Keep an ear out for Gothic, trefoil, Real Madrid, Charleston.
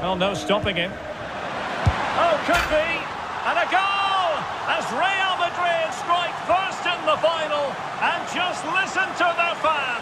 Well, no stopping him. Oh, could be. And a goal as Real Madrid strike first in the final. And just listen to their fans.